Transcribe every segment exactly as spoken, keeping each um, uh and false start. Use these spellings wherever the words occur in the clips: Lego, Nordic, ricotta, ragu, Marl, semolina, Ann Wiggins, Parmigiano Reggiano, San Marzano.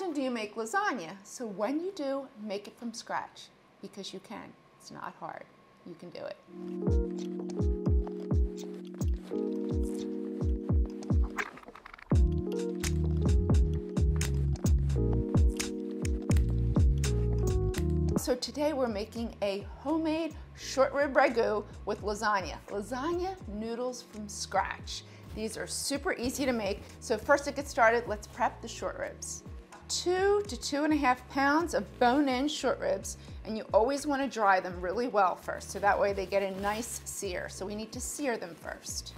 often do you make lasagna? So when you do, make it from scratch because you can. It's not hard. You can do it. So today we're making a homemade short rib ragu with lasagna. Lasagna noodles from scratch. These are super easy to make. So first to get started, let's prep the short ribs. Two to two and a half pounds of bone-in short ribs, and you always want to dry them really well first, so that way they get a nice sear. So we need to sear them first.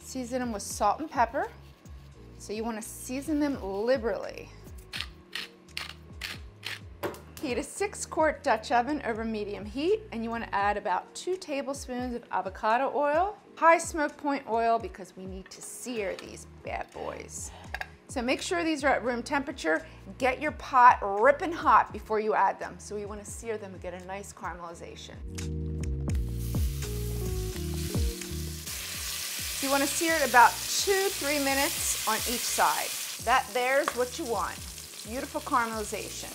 Season them with salt and pepper. So you want to season them liberally. Heat a six-quart Dutch oven over medium heat, and you want to add about two tablespoons of avocado oil, high smoke point oil, because we need to sear these bad boys. So make sure these are at room temperature. Get your pot ripping hot before you add them. So we want to sear them and get a nice caramelization. You want to sear it about two, three minutes on each side. That there's what you want. Beautiful caramelization.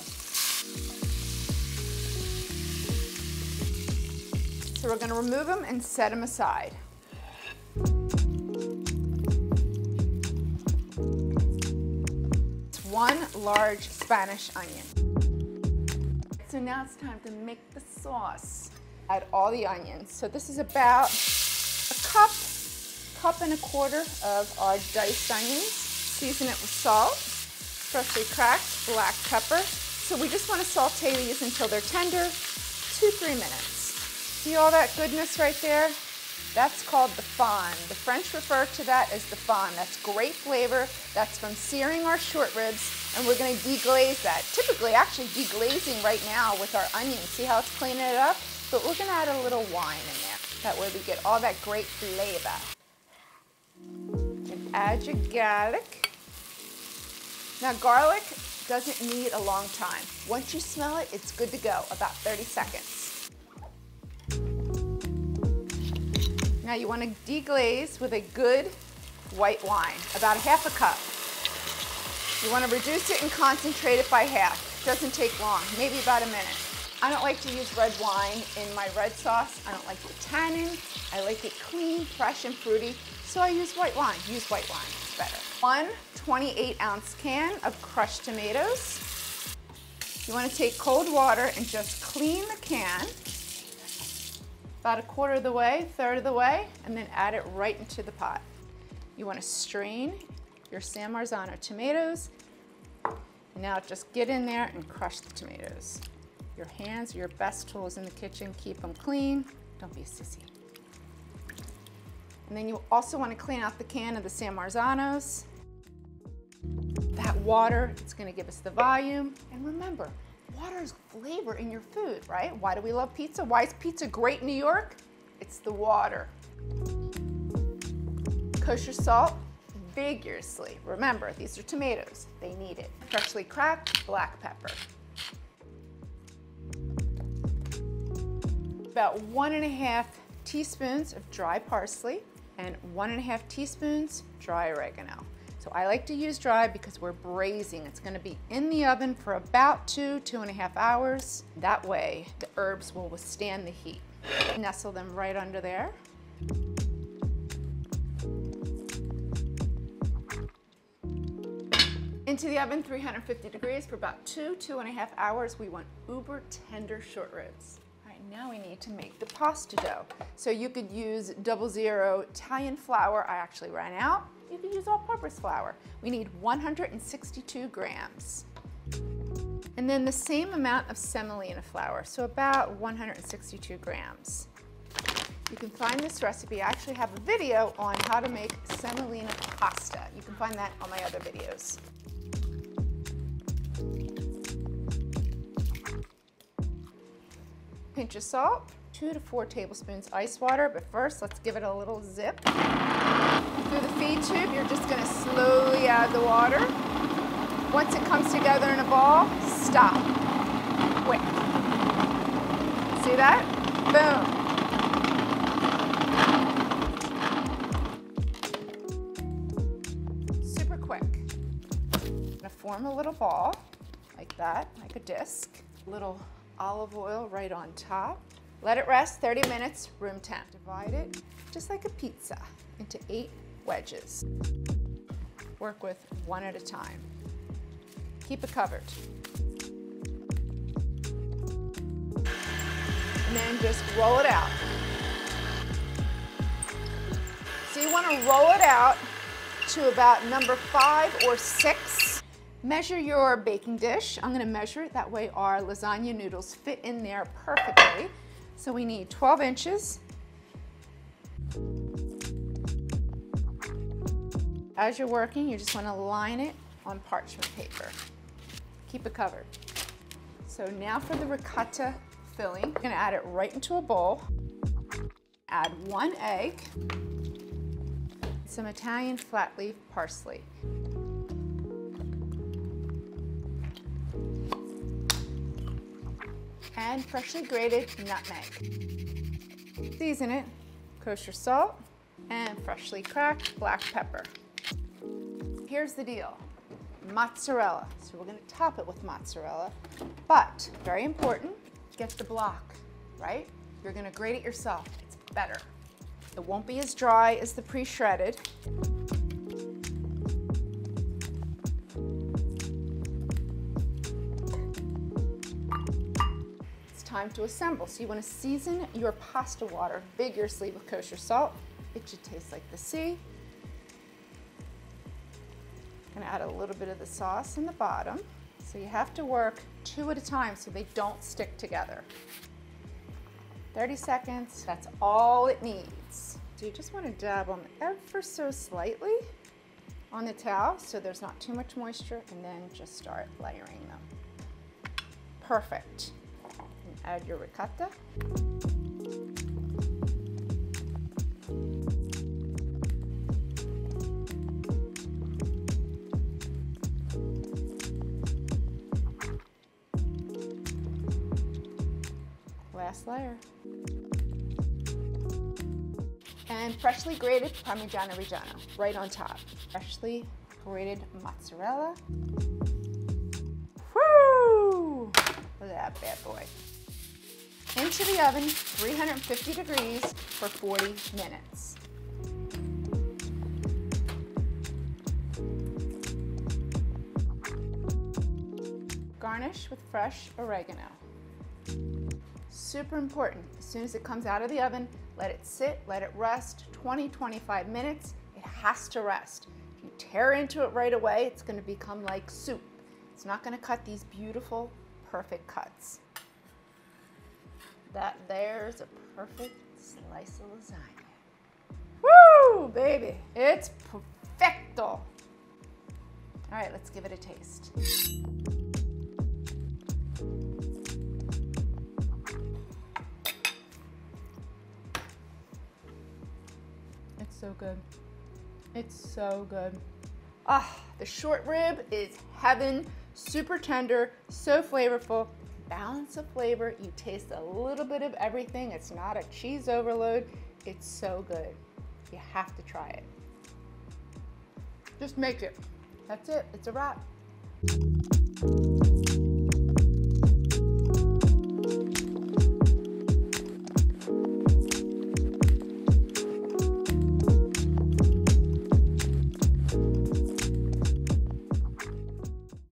So we're going to remove them and set them aside. It's one large Spanish onion. So now it's time to make the sauce. Add all the onions. So this is about a cup, cup and a quarter of our diced onions. Season it with salt, freshly cracked black pepper. So we just want to saute these until they're tender, two, three minutes. See all that goodness right there? That's called the fond. The French refer to that as the fond. That's great flavor. That's from searing our short ribs, and we're gonna deglaze that. Typically, actually deglazing right now with our onions. See how it's cleaning it up? But we're gonna add a little wine in there. That way we get all that great flavor. And add your garlic. Now garlic doesn't need a long time. Once you smell it, it's good to go, about thirty seconds. Now you want to deglaze with a good white wine, about a half a cup. You want to reduce it and concentrate it by half. It doesn't take long, maybe about a minute. I don't like to use red wine in my red sauce. I don't like the tannin. I like it clean, fresh, and fruity, so I use white wine. Use white wine, it's better. One twenty-eight ounce can of crushed tomatoes. You want to take cold water and just clean the can. About a quarter of the way, third of the way, and then add it right into the pot. You want to strain your San Marzano tomatoes. Now just get in there and crush the tomatoes. Your hands are your best tools in the kitchen. Keep them clean. Don't be a sissy. And then you also want to clean out the can of the San Marzanos. That water, it's going to give us the volume. And remember, water is flavor in your food, right? Why do we love pizza? Why is pizza great in New York? It's the water. Kosher salt vigorously. Remember, these are tomatoes. They need it. Freshly cracked black pepper. About one and a half teaspoons of dry parsley and one and a half teaspoons dry oregano. So I like to use dry because we're braising. It's gonna be in the oven for about two, two and a half hours. That way, the herbs will withstand the heat. Nestle them right under there. Into the oven, three hundred fifty degrees for about two, two and a half hours. We want uber tender short ribs. All right, now we need to make the pasta dough. So you could use double zero Italian flour. I actually ran out. You can use all-purpose flour. We need one hundred sixty-two grams. And then the same amount of semolina flour, so about one hundred sixty-two grams. You can find this recipe. I actually have a video on how to make semolina pasta. You can find that on my other videos. Pinch of salt, two to four tablespoons ice water, but first let's give it a little zip. Through the feed tube, you're just gonna slowly add the water. Once it comes together in a ball, stop. Quick. See that? Boom. Super quick. I'm gonna form a little ball like that, like a disc. A little olive oil right on top. Let it rest thirty minutes, room temp. Divide it, just like a pizza, into eight wedges. Work with one at a time. Keep it covered. And then just roll it out. So you want to roll it out to about number five or six. Measure your baking dish. I'm going to measure it, that way our lasagna noodles fit in there perfectly. So we need twelve inches. As you're working, you just want to line it on parchment paper. Keep it covered. So now for the ricotta filling, I'm going to add it right into a bowl. Add one egg, some Italian flat leaf parsley. And freshly grated nutmeg. Season it, kosher salt, and freshly cracked black pepper. Here's the deal, mozzarella. So we're gonna top it with mozzarella, but very important, get the block, right? You're gonna grate it yourself, it's better. It won't be as dry as the pre-shredded. Time to assemble. So you want to season your pasta water vigorously with kosher salt. It should taste like the sea. I'm gonna add a little bit of the sauce in the bottom. So you have to work two at a time so they don't stick together. thirty seconds, that's all it needs. So you just want to dab them ever so slightly on the towel so there's not too much moisture, and then just start layering them. Perfect. Add your ricotta. Last layer. And freshly grated Parmigiano Reggiano right on top. Freshly grated mozzarella. Woo! Look at that bad boy. Into the oven, three hundred fifty degrees for forty minutes. Garnish with fresh oregano. Super important, as soon as it comes out of the oven, let it sit, let it rest, twenty, twenty-five minutes, it has to rest. If you tear into it right away, it's gonna become like soup. It's not gonna cut these beautiful, perfect cuts. That there's a perfect slice of lasagna. Woo, baby, it's perfecto. All right, let's give it a taste. It's so good. It's so good. Ah, the short rib is heaven, super tender, so flavorful. Balance of flavor, you taste a little bit of everything. It's not a cheese overload. It's so good. You have to try it. Just make it. That's it, it's a wrap.